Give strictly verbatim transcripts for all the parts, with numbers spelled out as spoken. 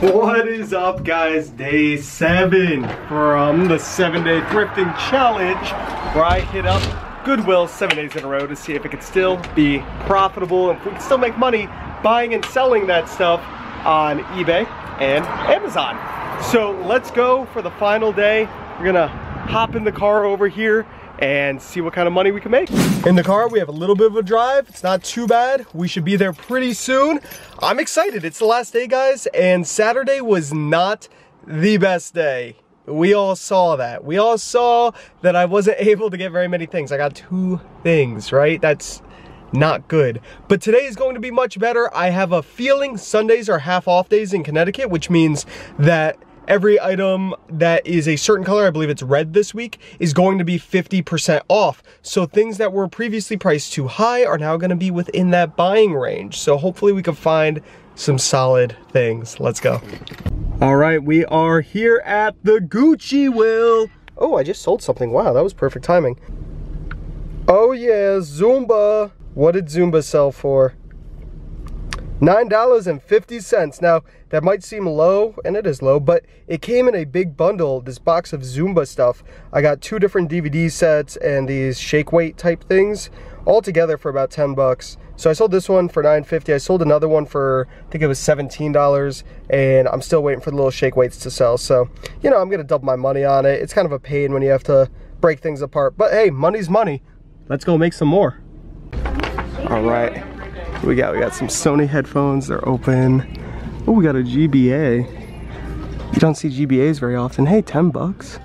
What is up, guys? Day seven from the seven day thrifting challenge, where I hit up Goodwill seven days in a row to see if it could still be profitable and if we can still make money buying and selling that stuff on eBay and Amazon. So let's go for the final day. We're gonna hop in the car over here and see what kind of money we can make. In the car, we have a little bit of a drive. It's not too bad. We should be there pretty soon. I'm excited. It's the last day, guys, and Saturday was not the best day. We all saw that. We all saw that I wasn't able to get very many things. I got two things, right? That's not good. But today is going to be much better. I have a feeling Sundays are half off days in Connecticut, which means that every item that is a certain color, I believe it's red this week, is going to be fifty percent off. So things that were previously priced too high are now going to be within that buying range. So hopefully we can find some solid things. Let's go. All right, we are here at the Bugachi Uomo. Oh, I just sold something. Wow, that was perfect timing. Oh yeah, Zumba. What did Zumba sell for? nine dollars and fifty cents. Now, that might seem low, and it is low, but it came in a big bundle, this box of Zumba stuff. I got two different D V D sets and these shake weight type things, all together for about ten bucks. So I sold this one for nine fifty. I sold another one for, I think it was seventeen dollars, and I'm still waiting for the little shake weights to sell. So, you know, I'm gonna dump my money on it. It's kind of a pain when you have to break things apart, but hey, money's money. Let's go make some more. All right. We got we got some Sony headphones. They're open. Oh, we got a G B A. You don't see G B As very often. Hey, ten bucks.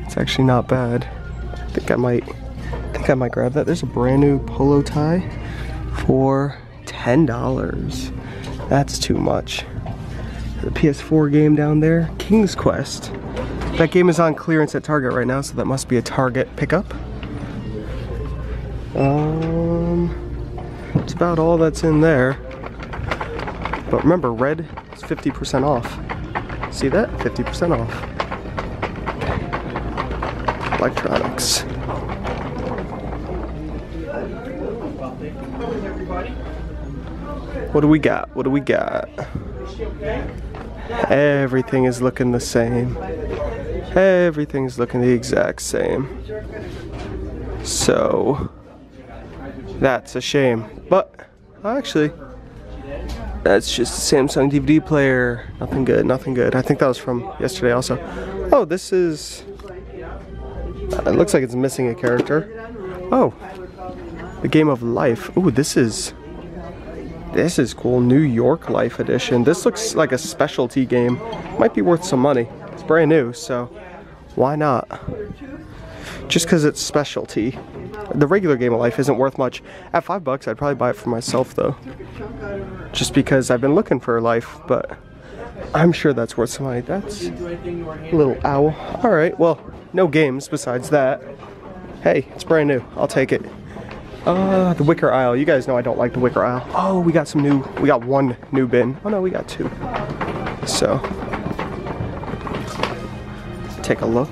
It's actually not bad. I think I might I think I might grab that. There's a brand new polo tie for ten dollars. That's too much. The P S four game down there, King's Quest. That game is on clearance at Target right now, so that must be a Target pickup. Um It's about all that's in there. But remember, red is fifty percent off. See that? fifty percent off. Electronics. What do we got? What do we got? Everything is looking the same. Everything's looking the exact same. So that's a shame, but actually, that's just a Samsung D V D player. Nothing good, nothing good. I think that was from yesterday also. Oh, this is, it looks like it's missing a character. Oh, the Game of Life. Ooh, this is, this is cool. New York Life Edition. This looks like a specialty game. Might be worth some money. It's brand new, so why not? Just because it's specialty. The regular Game of Life isn't worth much. At five bucks, I'd probably buy it for myself though. Just because I've been looking for a life, but I'm sure that's worth some money. That's a little owl. All right, well, no games besides that. Hey, it's brand new, I'll take it. Uh, the wicker aisle, you guys know I don't like the wicker aisle. Oh, we got some new, we got one new bin. Oh no, we got two. So, take a look.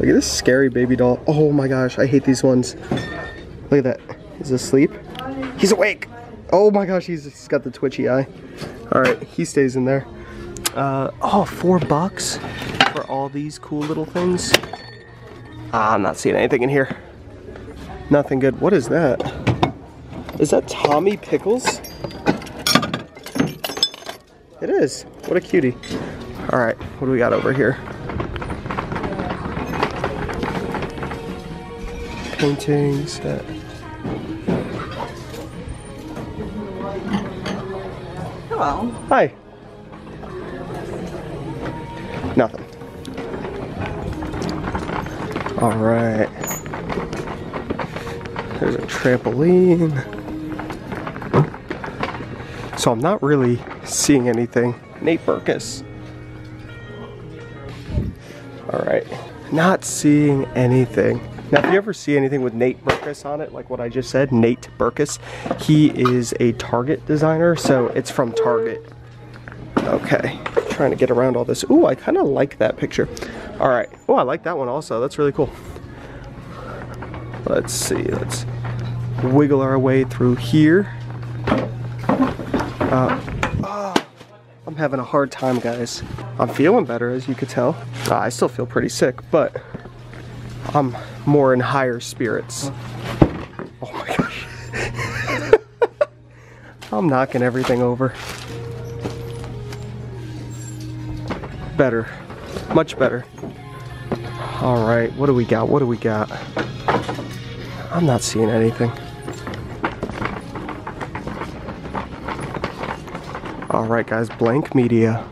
Look at this scary baby doll. Oh my gosh, I hate these ones. Look at that. He's asleep. He's awake. Oh my gosh, he's, he's got the twitchy eye. All right, he stays in there. Uh, oh, four bucks for all these cool little things. Ah, I'm not seeing anything in here. Nothing good. What is that? Is that Tommy Pickles? It is. What a cutie. All right, what do we got over here? Painting set. Hello. Hi. Nothing. All right. There's a trampoline. So I'm not really seeing anything. Nate Berkus. All right. Not seeing anything. Now, if you ever see anything with Nate Berkus on it, like what I just said, Nate Berkus, he is a Target designer, so it's from Target. Okay, trying to get around all this. Ooh, I kind of like that picture. All right. Oh, I like that one also. That's really cool. Let's see. Let's wiggle our way through here. Uh, oh, I'm I'm having a hard time, guys. I'm feeling better, as you could tell. Uh, I still feel pretty sick, but I'm more in higher spirits. Oh my gosh. I'm knocking everything over. Better. Much better. All right, what do we got? What do we got? I'm not seeing anything. All right, guys, blank media.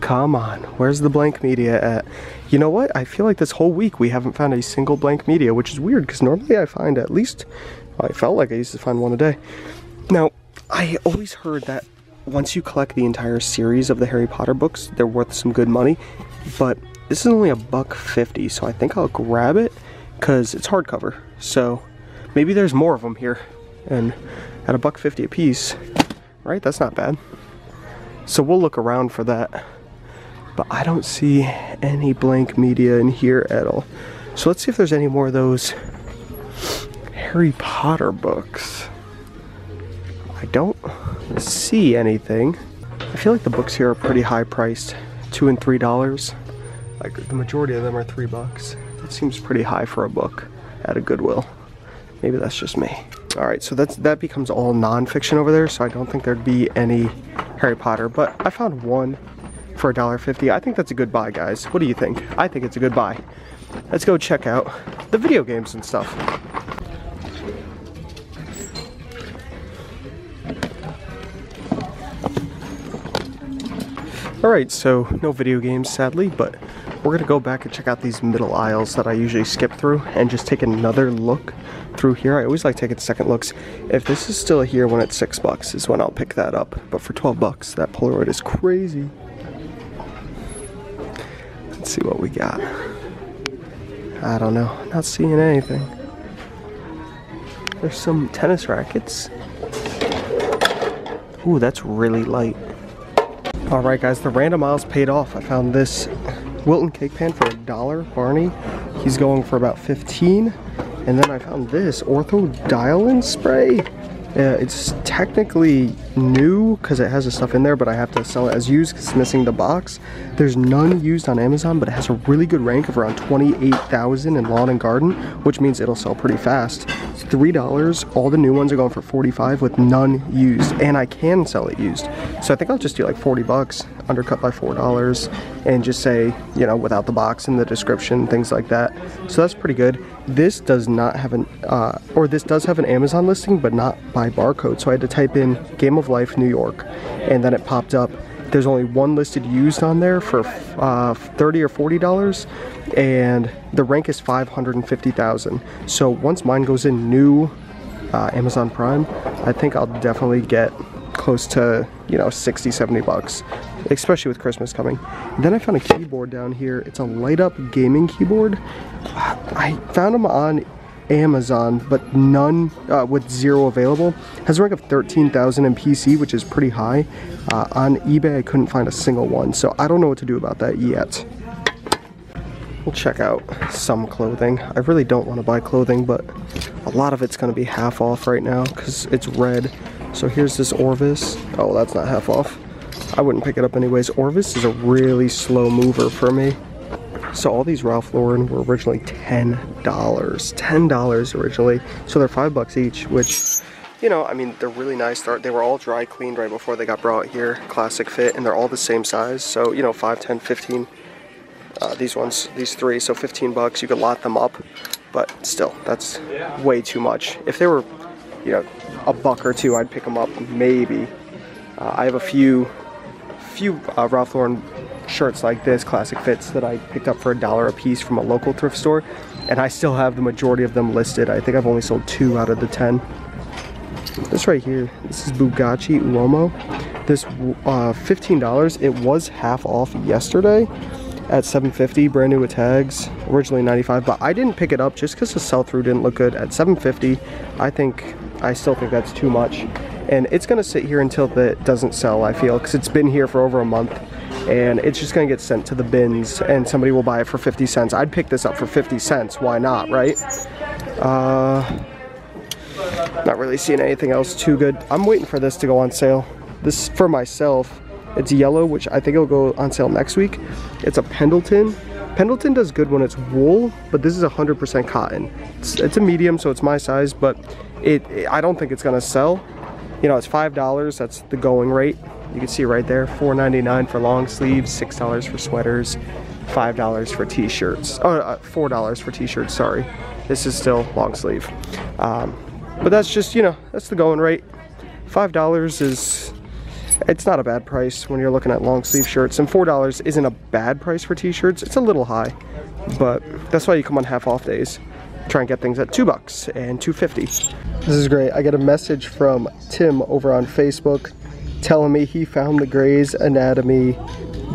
Come on, where's the blank media at? You know what? I feel like this whole week we haven't found a single blank media, which is weird because normally I find at least, I felt like I used to find one a day. Now, I always heard that once you collect the entire series of the Harry Potter books, they're worth some good money, but this is only a buck fifty, so I think I'll grab it because it's hardcover. So maybe there's more of them here, and at a buck fifty a piece, right? That's not bad. So we'll look around for that. But I don't see any blank media in here at all. So let's see if there's any more of those Harry Potter books. I don't see anything. I feel like the books here are pretty high priced, two and three dollars. Like the majority of them are three bucks. That seems pretty high for a book at a Goodwill. Maybe that's just me. All right, so that's that becomes all nonfiction over there. So I don't think there'd be any Harry Potter, but I found one for a dollar fifty. I think that's a good buy, guys. What do you think? I think it's a good buy. Let's go check out the video games and stuff. All right, so no video games, sadly, but we're gonna go back and check out these middle aisles that I usually skip through and just take another look through here. I always like taking second looks. If this is still here when it's six bucks is when I'll pick that up. But for twelve bucks, that Polaroid is crazy. Let's see what we got. I don't know, not seeing anything. There's some tennis rackets. Ooh, that's really light. All right, guys, the random aisles paid off. I found this Wilton cake pan for a dollar. Barney, he's going for about fifteen. And then I found this orthodialin spray. Uh, it's technically new because it has the stuff in there, but I have to sell it as used because it's missing the box. There's none used on Amazon, but it has a really good rank of around twenty-eight thousand in lawn and garden, which means it'll sell pretty fast. It's three dollars. All the new ones are going for forty-five with none used, and I can sell it used. So I think I'll just do like forty bucks, undercut by four dollars, and just say, you know, without the box in the description, things like that. So that's pretty good. This does not have an, uh, or this does have an Amazon listing, but not by barcode, so I had to type in Game of Life New York, and then it popped up. There's only one listed used on there for uh, thirty or forty dollars, and the rank is five hundred fifty thousand. So once mine goes in new uh, Amazon Prime, I think I'll definitely get close to, you know, sixty, seventy bucks, especially with Christmas coming. Then I found a keyboard down here. It's a light up gaming keyboard. I found them on Amazon, but none uh, with zero available. Has a rank of thirteen thousand in P C, which is pretty high. Uh, on eBay, I couldn't find a single one, so I don't know what to do about that yet. We'll check out some clothing. I really don't want to buy clothing, but a lot of it's going to be half off right now because it's red. So here's this Orvis. Oh, that's not half off. I wouldn't pick it up anyways. Orvis is a really slow mover for me. So all these Ralph Lauren were originally ten dollars, ten dollars originally. So they're five bucks each, which, you know, I mean, they're really nice. They're, they were all dry cleaned right before they got brought here, classic fit, and they're all the same size. So, you know, five, ten, fifteen, uh, these ones, these three, so fifteen bucks, you could lot them up, but still, that's way too much. If they were, you know, a buck or two, I'd pick them up, maybe. Uh, I have a few, few uh, Ralph Lauren shirts like this, classic fits, that I picked up for a dollar a piece from a local thrift store, and I still have the majority of them listed. I think I've only sold two out of the ten. This right here, this is Bugachi Uomo. This uh, fifteen dollars. It was half off yesterday at seven fifty, brand new with tags, originally ninety-five, but I didn't pick it up just because the sell-through didn't look good at seven fifty. I think I still think that's too much, and it's gonna sit here until it doesn't sell, I feel, because it's been here for over a month, and it's just gonna get sent to the bins and somebody will buy it for fifty cents. I'd pick this up for fifty cents, why not, right? Uh, not really seeing anything else too good. I'm waiting for this to go on sale. This for myself It's yellow, which I think it'll go on sale next week. It's a Pendleton. Pendleton does good when it's wool, but this is one hundred percent cotton. It's, it's a medium, so it's my size, but it, it I don't think it's gonna sell. You know, it's five dollars, that's the going rate. You can see right there, four ninety-nine for long sleeves, six dollars for sweaters, five dollars for t-shirts, oh, four dollars for t-shirts, sorry. This is still long sleeve. Um, but that's just, you know, that's the going rate. five dollars is, it's not a bad price when you're looking at long sleeve shirts, and four dollars isn't a bad price for t-shirts. It's a little high, but that's why you come on half off days. Try and get things at two bucks and two fifty. This is great. I got a message from Tim over on Facebook telling me he found the Grey's Anatomy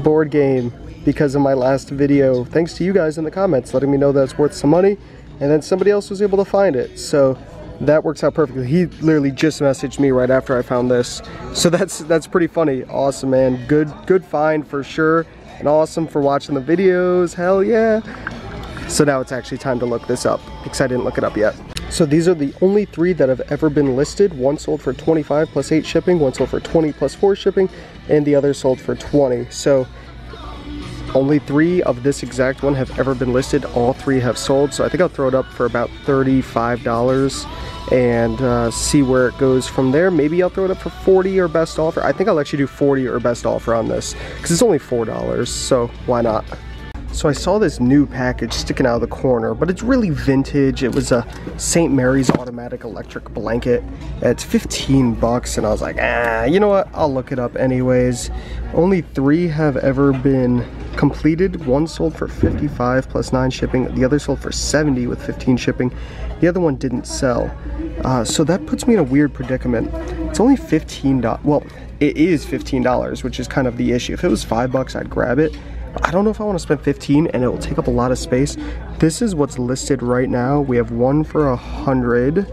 board game because of my last video. Thanks to you guys in the comments letting me know that it's worth some money, and then somebody else was able to find it. So that works out perfectly. He literally just messaged me right after I found this. So that's that's pretty funny. Awesome, man. Good good find for sure, and awesome for watching the videos. Hell yeah. So now it's actually time to look this up because I didn't look it up yet. So these are the only three that have ever been listed. One sold for twenty-five plus eight shipping, one sold for twenty plus four shipping, and the other sold for twenty. So only three of this exact one have ever been listed. All three have sold. So I think I'll throw it up for about thirty-five dollars and uh, see where it goes from there. Maybe I'll throw it up for forty or best offer. I think I'll actually do forty or best offer on this because it's only four dollars, so why not? So I saw this new package sticking out of the corner, but it's really vintage. It was a Saint Mary's automatic electric blanket. It's fifteen bucks, and I was like, ah, you know what? I'll look it up anyways. Only three have ever been completed. One sold for fifty-five plus nine shipping. The other sold for seventy with fifteen shipping. The other one didn't sell. Uh, so that puts me in a weird predicament. It's only fifteen dollars. Well, it is fifteen dollars, which is kind of the issue. If it was five bucks, I'd grab it. I don't know if I want to spend fifteen, and it will take up a lot of space. This is what's listed right now. We have one for a hundred,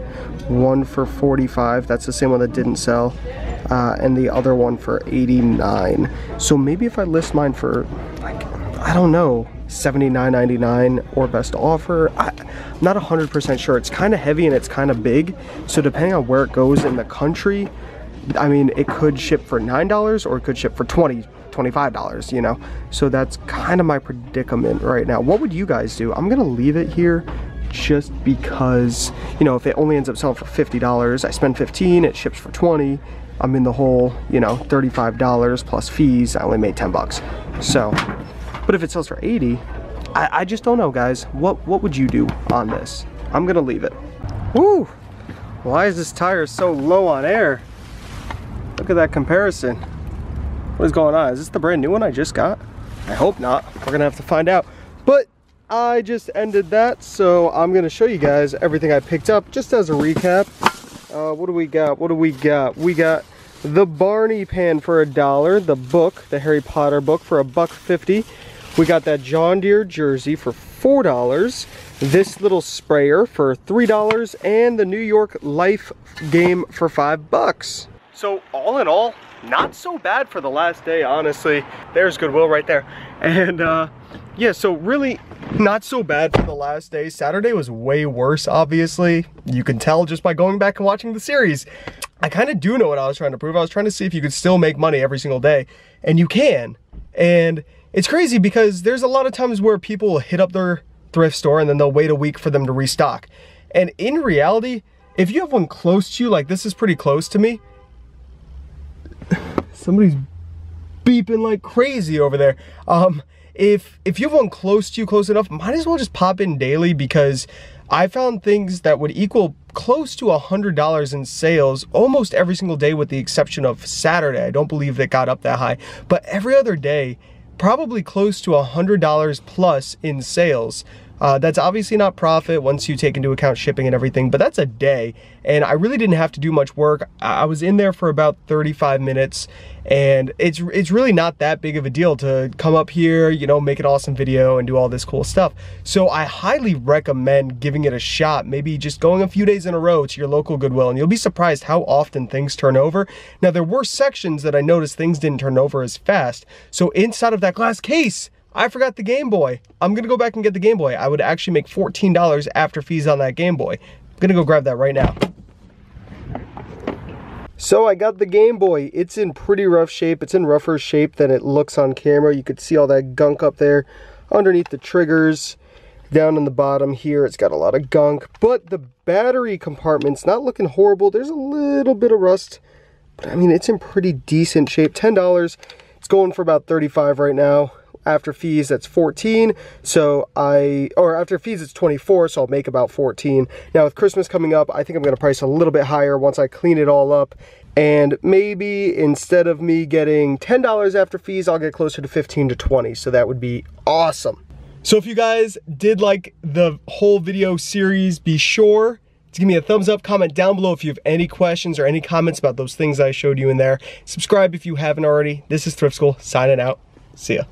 one for forty-five, that's the same one that didn't sell, uh, and the other one for eighty-nine. So maybe if I list mine for, like, I don't know, seventy-nine ninety-nine or best offer. I, I'm not one hundred percent sure. It's kind of heavy and it's kind of big, so depending on where it goes in the country, I mean, it could ship for nine dollars or it could ship for twenty dollars, twenty-five dollars, you know? So that's kind of my predicament right now. What would you guys do? I'm gonna leave it here just because, you know, if it only ends up selling for fifty dollars, I spend fifteen, it ships for twenty, I'm in the hole, you know, thirty-five dollars plus fees, I only made ten bucks. So, but if it sells for eighty, I, I just don't know, guys. What, what would you do on this? I'm gonna leave it. Woo! Why is this tire so low on air? Look at that comparison. What is going on? Is this the brand new one I just got? I hope not. We're gonna have to find out. But I just ended that, so I'm gonna show you guys everything I picked up just as a recap. Uh, what do we got? What do we got? We got the Barney pan for a dollar, the book, the Harry Potter book for a buck fifty. We got that John Deere jersey for four dollars, this little sprayer for three dollars, and the New York Life game for five bucks. So all in all, not so bad for the last day, honestly. There's Goodwill right there. And uh, yeah, so really not so bad for the last day. Saturday was way worse, obviously. You can tell just by going back and watching the series. I kind of do know what I was trying to prove. I was trying to see if you could still make money every single day, and you can. And it's crazy because there's a lot of times where people will hit up their thrift store and then they'll wait a week for them to restock. And in reality, if you have one close to you, like this is pretty close to me, somebody's beeping like crazy over there. Um, if if you have one close to you, close enough, might as well just pop in daily, because I found things that would equal close to one hundred dollars in sales almost every single day, with the exception of Saturday. I don't believe that got up that high. But every other day, probably close to one hundred dollars plus in sales. Uh, that's obviously not profit once you take into account shipping and everything, but that's a day. And I really didn't have to do much work. I was in there for about thirty-five minutes, and it's it's really not that big of a deal to come up here, you know, make an awesome video and do all this cool stuff. So I highly recommend giving it a shot, maybe just going a few days in a row to your local Goodwill, and you'll be surprised how often things turn over. Now, there were sections that I noticed things didn't turn over as fast. So inside of that glass case, I forgot the Game Boy. I'm gonna go back and get the Game Boy. I would actually make fourteen dollars after fees on that Game Boy. I'm gonna go grab that right now. So I got the Game Boy. It's in pretty rough shape. It's in rougher shape than it looks on camera. You could see all that gunk up there underneath the triggers. Down in the bottom here, it's got a lot of gunk. But the battery compartment's not looking horrible. There's a little bit of rust. But I mean, it's in pretty decent shape. ten dollars. It's going for about thirty-five dollars right now. After fees, that's fourteen dollars. So I, or after fees, it's twenty-four dollars. So I'll make about fourteen dollars. Now with Christmas coming up, I think I'm going to price a little bit higher once I clean it all up. And maybe instead of me getting ten dollars after fees, I'll get closer to fifteen to twenty. So that would be awesome. So if you guys did like the whole video series, be sure to give me a thumbs up, comment down below if you have any questions or any comments about those things I showed you in there. Subscribe if you haven't already. This is Thrift School signing out. See ya.